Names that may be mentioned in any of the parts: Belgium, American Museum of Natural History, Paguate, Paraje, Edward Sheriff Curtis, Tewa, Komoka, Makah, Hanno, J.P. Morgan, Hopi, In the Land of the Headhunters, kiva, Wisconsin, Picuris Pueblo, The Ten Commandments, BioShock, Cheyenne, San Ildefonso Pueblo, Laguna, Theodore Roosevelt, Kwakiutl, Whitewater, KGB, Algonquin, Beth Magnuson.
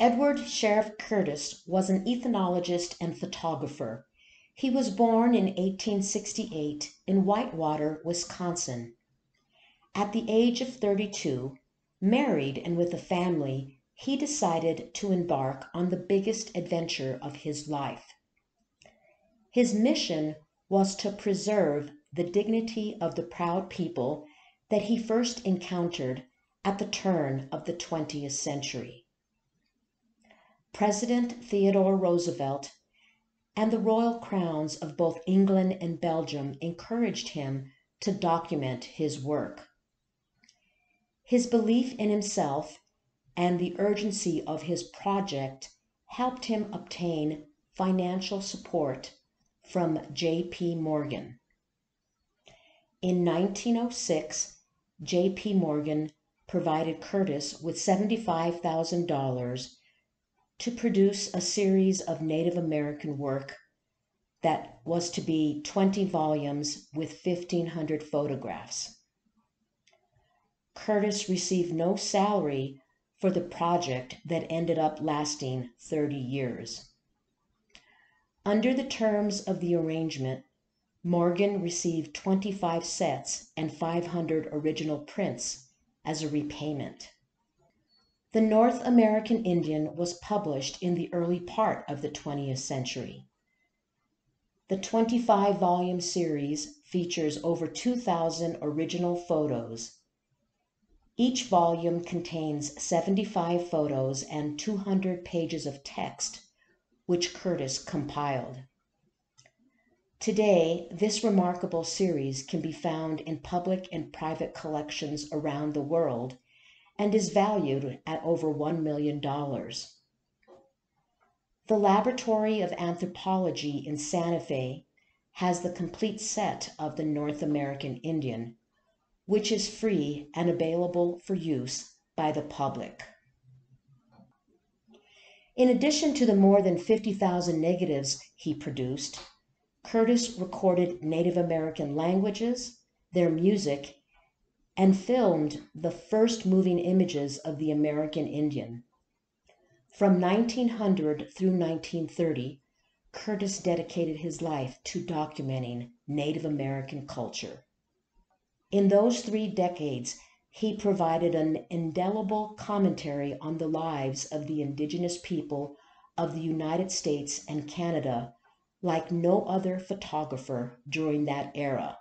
Edward Sheriff Curtis was an ethnologist and photographer. He was born in 1868 in Whitewater, Wisconsin. At the age of 32, married and with a family, he decided to embark on the biggest adventure of his life. His mission was to preserve the dignity of the proud people that he first encountered at the turn of the 20th century. President Theodore Roosevelt and the royal crowns of both England and Belgium encouraged him to document his work. His belief in himself and the urgency of his project helped him obtain financial support from J.P. Morgan. In 1906, J.P. Morgan provided Curtis with $75,000 to produce a series of Native American work that was to be 20 volumes with 1,500 photographs. Curtis received no salary for the project that ended up lasting 30 years. Under the terms of the arrangement, Morgan received 25 sets and 500 original prints as a repayment. The North American Indian was published in the early part of the 20th century. The 25-volume series features over 2,000 original photos. Each volume contains 75 photos and 200 pages of text, which Curtis compiled. Today, this remarkable series can be found in public and private collections around the world and is valued at over $1 million. The Laboratory of Anthropology in Santa Fe has the complete set of the North American Indian, which is free and available for use by the public. In addition to the more than 50,000 negatives he produced, Curtis recorded Native American languages, their music, and filmed the first moving images of the American Indian. From 1900 through 1930, Curtis dedicated his life to documenting Native American culture. In those 3 decades, he provided an indelible commentary on the lives of the indigenous people of the United States and Canada, like no other photographer during that era.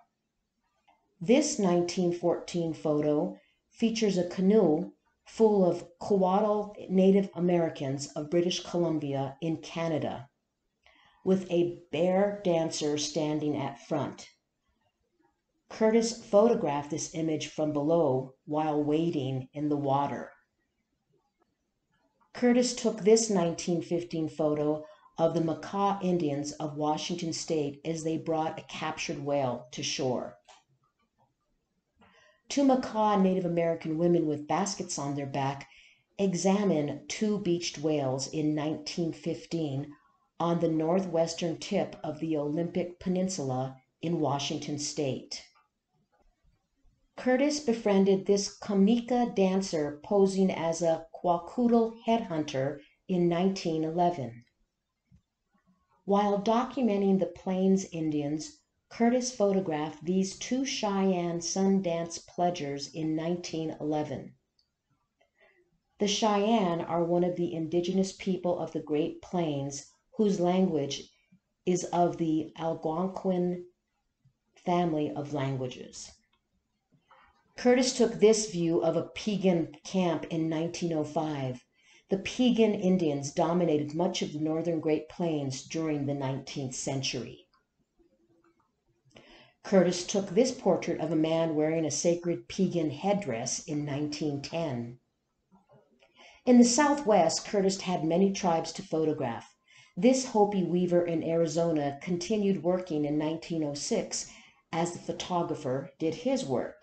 This 1914 photo features a canoe full of Kwakiutl Native Americans of British Columbia in Canada, with a bear dancer standing at front. Curtis photographed this image from below while wading in the water. Curtis took this 1915 photo of the Makah Indians of Washington State as they brought a captured whale to shore. 2 Makah Native American women with baskets on their back examine 2 beached whales in 1915 on the northwestern tip of the Olympic Peninsula in Washington State. Curtis befriended this Komoka dancer posing as a Kwakiutl headhunter in 1911. While documenting the Plains Indians, Curtis photographed these 2 Cheyenne Sundance pledgers in 1911. The Cheyenne are one of the indigenous people of the Great Plains whose language is of the Algonquin family of languages. Curtis took this view of a Piegan camp in 1905. The Piegan Indians dominated much of the northern Great Plains during the 19th century. Curtis took this portrait of a man wearing a sacred Piegan headdress in 1910. In the Southwest, Curtis had many tribes to photograph. This Hopi weaver in Arizona continued working in 1906 as the photographer did his work.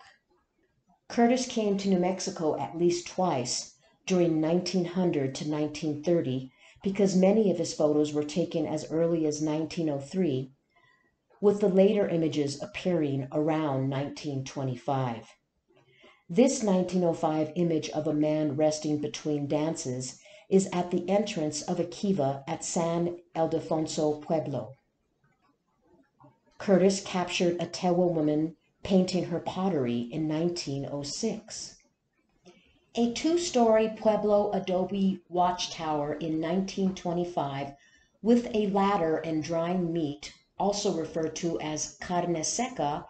Curtis came to New Mexico at least twice during 1900 to 1930 because many of his photos were taken as early as 1903, with the later images appearing around 1925. This 1905 image of a man resting between dances is at the entrance of a kiva at San Ildefonso Pueblo. Curtis captured a Tewa woman painting her pottery in 1906. A two-story Pueblo adobe watchtower in 1925 with a ladder and drying meat, also referred to as carne seca,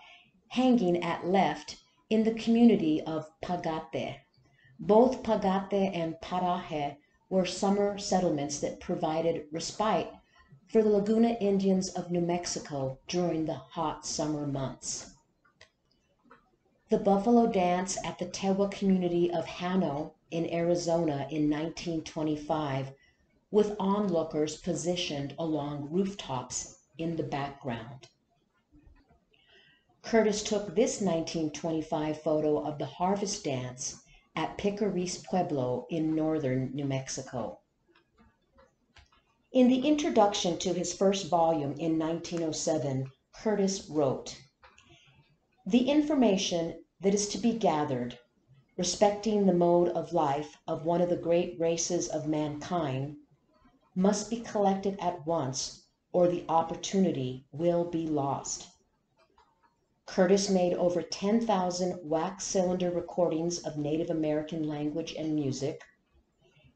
hanging at left in the community of Paguate. Both Paguate and Paraje were summer settlements that provided respite for the Laguna Indians of New Mexico during the hot summer months. The buffalo dance at the Tewa community of Hanno in Arizona in 1925, with onlookers positioned along rooftops in the background. Curtis took this 1925 photo of the harvest dance at Picuris Pueblo in northern New Mexico. In the introduction to his first volume in 1907, Curtis wrote, "The information that is to be gathered respecting the mode of life of one of the great races of mankind must be collected at once, or the opportunity will be lost." Curtis made over 10,000 wax cylinder recordings of Native American language and music.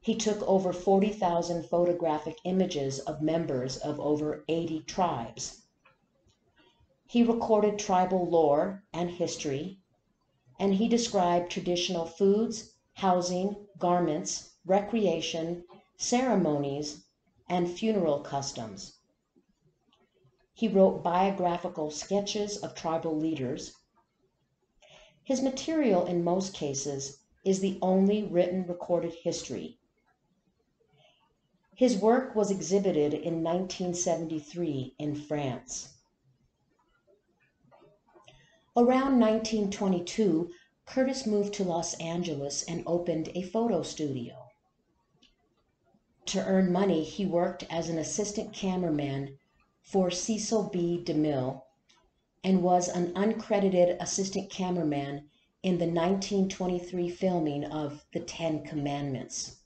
He took over 40,000 photographic images of members of over 80 tribes. He recorded tribal lore and history, and he described traditional foods, housing, garments, recreation, ceremonies, and funeral customs. He wrote biographical sketches of tribal leaders. His material, in most cases, is the only written recorded history. His work was exhibited in 1973 in France. Around 1922, Curtis moved to Los Angeles and opened a photo studio. To earn money, he worked as an assistant cameraman for Cecil B. DeMille and was an uncredited assistant cameraman in the 1923 filming of The Ten Commandments.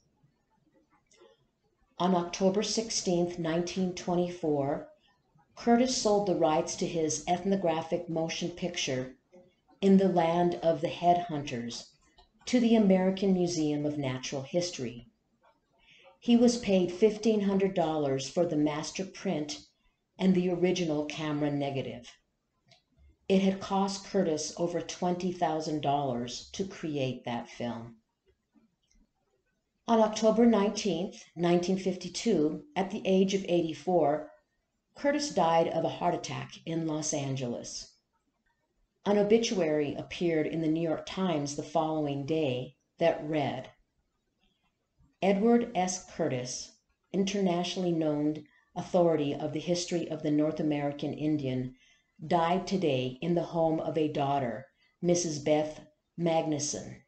On October 16, 1924, Curtis sold the rights to his ethnographic motion picture, In the Land of the Headhunters, to the American Museum of Natural History. He was paid $1,500 for the master print and the original camera negative. It had cost Curtis over $20,000 to create that film. On October 19, 1952, at the age of 84, Curtis died of a heart attack in Los Angeles. An obituary appeared in the New York Times the following day that read, "Edward S. Curtis, internationally known authority of the history of the North American Indian, died today in the home of a daughter, Mrs. Beth Magnuson.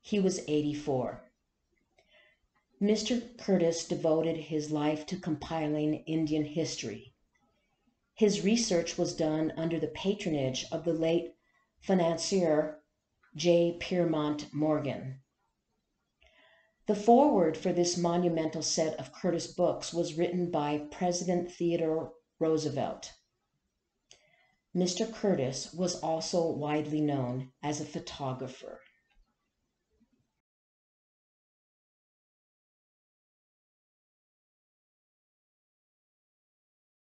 He was 84. Mr. Curtis devoted his life to compiling Indian history. His research was done under the patronage of the late financier J.P. Morgan. The foreword for this monumental set of Curtis books was written by President Theodore Roosevelt. Mr. Curtis was also widely known as a photographer."